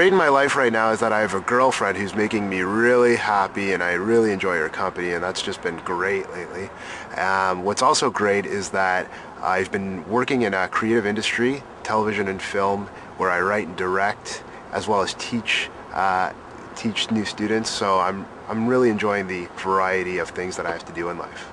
great in my life right now is that I have a girlfriend who's making me really happy, and I really enjoy her company, and that's just been great lately. What's also great is that I've been working in a creative industry, television and film, where I write and direct, as well as teach new students. So I'm really enjoying the variety of things that I have to do in life.